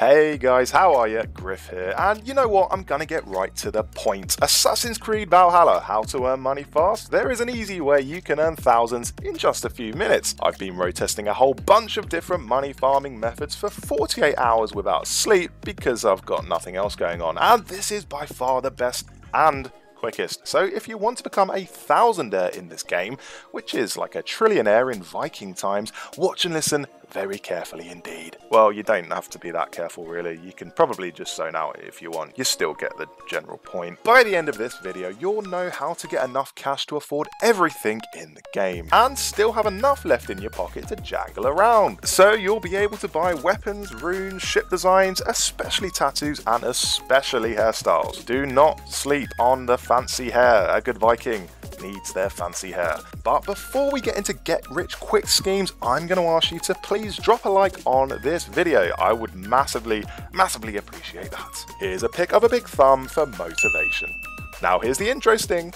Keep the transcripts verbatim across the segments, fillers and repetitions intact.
Hey guys, how are you? Griff here, and you know what, I'm gonna get right to the point. Assassin's Creed Valhalla, how to earn money fast? There is an easy way you can earn thousands in just a few minutes. I've been road testing a whole bunch of different money farming methods for forty-eight hours without sleep because I've got nothing else going on, and this is by far the best and quickest. So if you want to become a thousandaire in this game, which is like a trillionaire in Viking times, watch and listen very carefully indeed. Well, you don't have to be that careful really, you can probably just zone out if you want, you still get the general point. By the end of this video, you'll know how to get enough cash to afford everything in the game, and still have enough left in your pocket to jangle around. So you'll be able to buy weapons, runes, ship designs, especially tattoos, and especially hairstyles. Do not sleep on the fancy hair, a good Viking needs their fancy hair. But before we get into get rich quick schemes, I'm going to ask you to please drop a like on this video. I would massively, massively appreciate that. Here's a pic of a big thumb for motivation. Now here's the intro sting.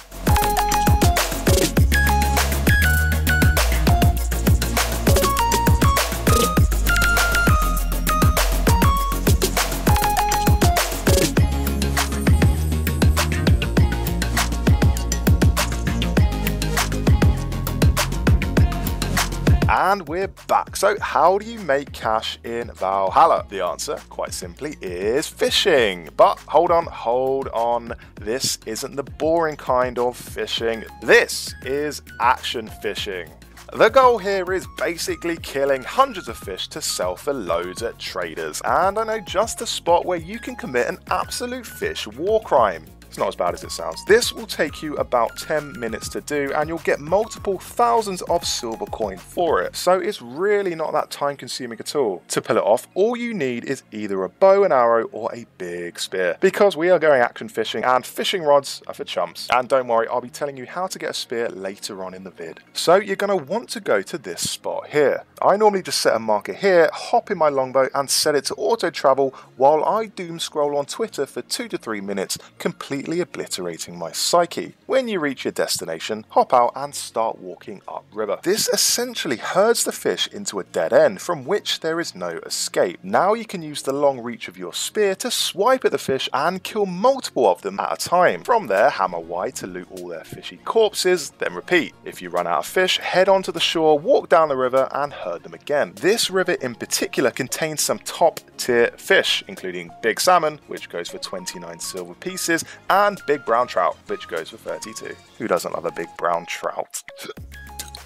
And we're back. So how do you make cash in Valhalla? The answer, quite simply, is fishing. But hold on, hold on. This isn't the boring kind of fishing. This is action fishing. The goal here is basically killing hundreds of fish to sell for loads at traders. And I know just a spot where you can commit an absolute fish war crime. It's not as bad as it sounds. This will take you about ten minutes to do, and you'll get multiple thousands of silver coin for it, so it's really not that time consuming at all. To pull it off, all you need is either a bow and arrow or a big spear, because we are going action fishing, and fishing rods are for chumps. And don't worry, I'll be telling you how to get a spear later on in the vid. So you're going to want to go to this spot here. I normally just set a marker here, hop in my longbow and set it to auto travel while I doom scroll on Twitter for two to three minutes, completely obliterating my psyche. When you reach your destination, hop out and start walking upriver. This essentially herds the fish into a dead end from which there is no escape. Now you can use the long reach of your spear to swipe at the fish and kill multiple of them at a time. From there, hammer Y to loot all their fishy corpses, then repeat. If you run out of fish, head onto the shore, walk down the river and herd them again. This river in particular contains some top tier fish, including big salmon, which goes for twenty-nine silver pieces, and big brown trout, which goes for thirty-two. Who doesn't love a big brown trout?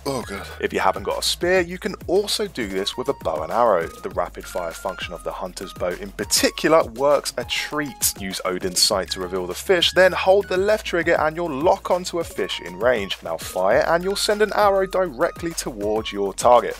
Oh God. If you haven't got a spear, you can also do this with a bow and arrow. The rapid fire function of the hunter's bow in particular works a treat. Use Odin's sight to reveal the fish, then hold the left trigger and you'll lock onto a fish in range. Now fire and you'll send an arrow directly towards your target.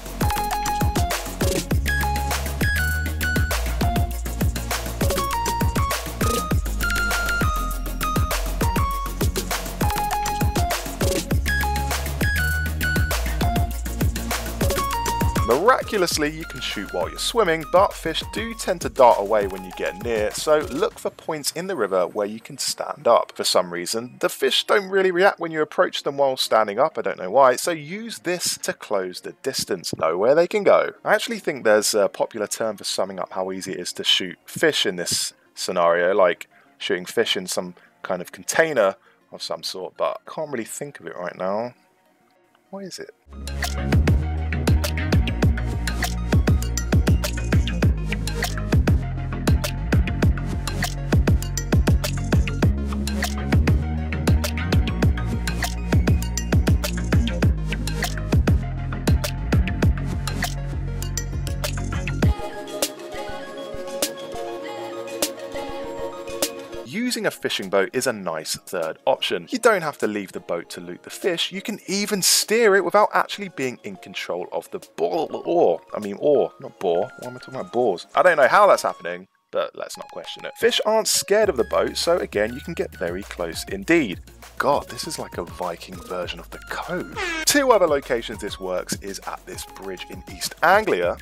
Miraculously, you can shoot while you're swimming, but fish do tend to dart away when you get near, so look for points in the river where you can stand up. For some reason, the fish don't really react when you approach them while standing up, I don't know why, so use this to close the distance. Know where they can go. I actually think there's a popular term for summing up how easy it is to shoot fish in this scenario, like shooting fish in some kind of container of some sort, but I can't really think of it right now. What is it? Using a fishing boat is a nice third option. You don't have to leave the boat to loot the fish, you can even steer it without actually being in control of the ball or, I mean or, not bore, why am I talking about bores? I don't know how that's happening, but let's not question it. Fish aren't scared of the boat, so again you can get very close indeed. God, this is like a Viking version of the Code. Two other locations this works is at this bridge in East Anglia,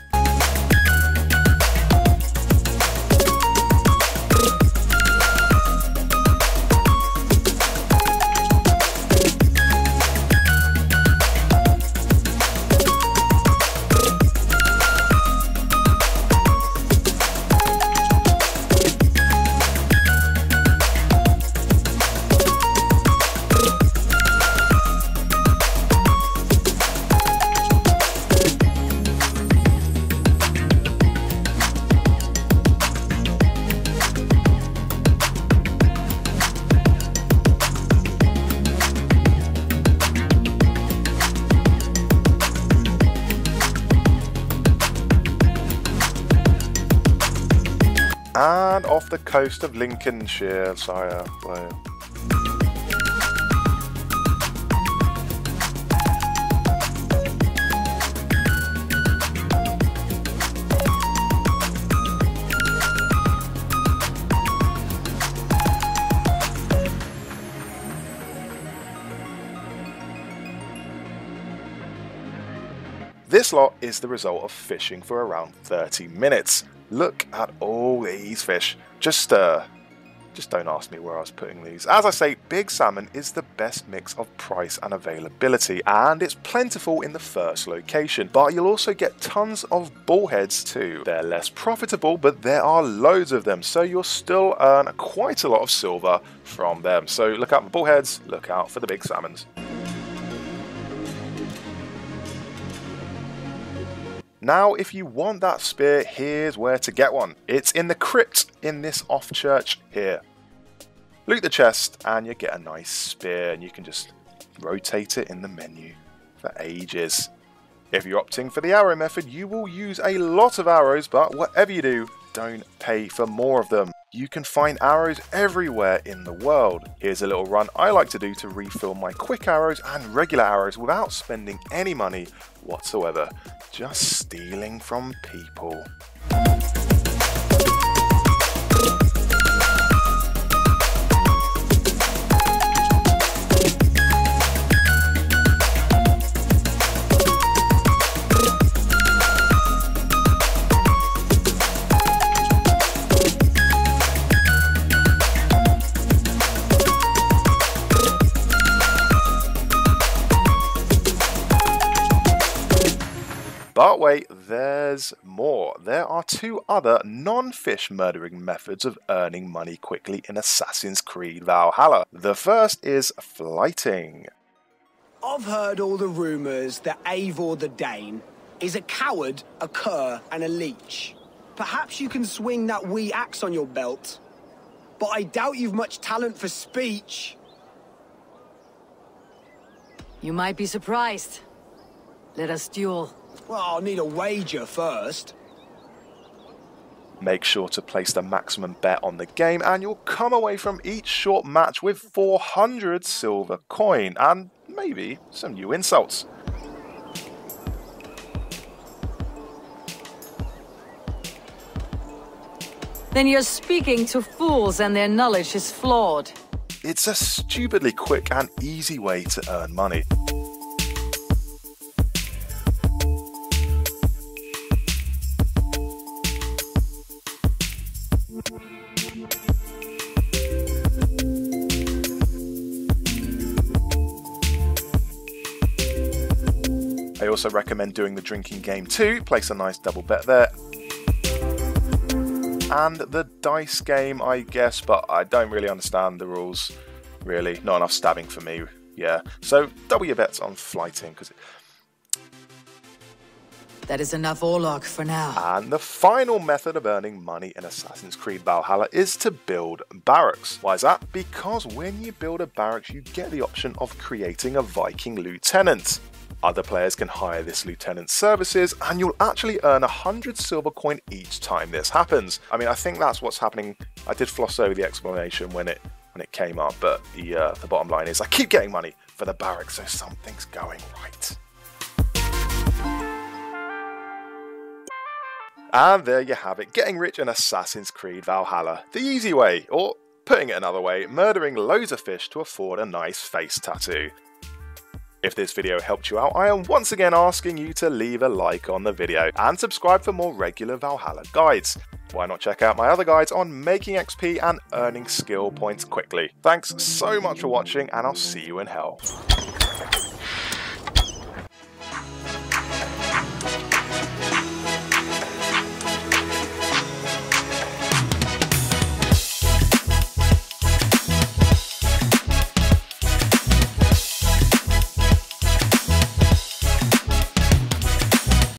and off the coast of Lincolnshire, Sire. Wow. This lot is the result of fishing for around thirty minutes. Look at all these fish. Just uh, just don't ask me where I was putting these. As I say, big salmon is the best mix of price and availability, and it's plentiful in the first location, but you'll also get tons of bullheads too. They're less profitable, but there are loads of them, so you'll still earn quite a lot of silver from them. So look out for bullheads, look out for the big salmons. Now, if you want that spear, here's where to get one. It's in the crypt in this off church here. Loot the chest and you get a nice spear, and you can just rotate it in the menu for ages. If you're opting for the arrow method, you will use a lot of arrows, but whatever you do, don't pay for more of them. You can find arrows everywhere in the world. Here's a little run I like to do to refill my quick arrows and regular arrows without spending any money whatsoever. Just stealing from people. But wait, there's more. There are two other non-fish murdering methods of earning money quickly in Assassin's Creed Valhalla. The first is flighting. I've heard all the rumours that Eivor the Dane is a coward, a cur and a leech. Perhaps you can swing that wee axe on your belt, but I doubt you've much talent for speech. You might be surprised. Let us duel. Well, I'll need a wager first. Make sure to place the maximum bet on the game, and you'll come away from each short match with four hundred silver coin, and maybe some new insults. Then you're speaking to fools and their knowledge is flawed. It's a stupidly quick and easy way to earn money. I also recommend doing the drinking game too. Place a nice double bet there. And the dice game, I guess, but I don't really understand the rules, really. Not enough stabbing for me, yeah. So double your bets on flighting, because it... That is enough Orlok for now. And the final method of earning money in Assassin's Creed Valhalla is to build barracks. Why is that? Because when you build a barracks, you get the option of creating a Viking lieutenant. Other players can hire this lieutenant's services, and you'll actually earn one hundred silver coin each time this happens. I mean, I think that's what's happening. I did floss over the explanation when it when it came up, but the, uh, the bottom line is I keep getting money for the barracks, so something's going right. And there you have it, getting rich in Assassin's Creed Valhalla. The easy way, or putting it another way, murdering loads of fish to afford a nice face tattoo. If this video helped you out, I am once again asking you to leave a like on the video and subscribe for more regular Valhalla guides. Why not check out my other guides on making X P and earning skill points quickly. Thanks so much for watching, and I'll see you in hell.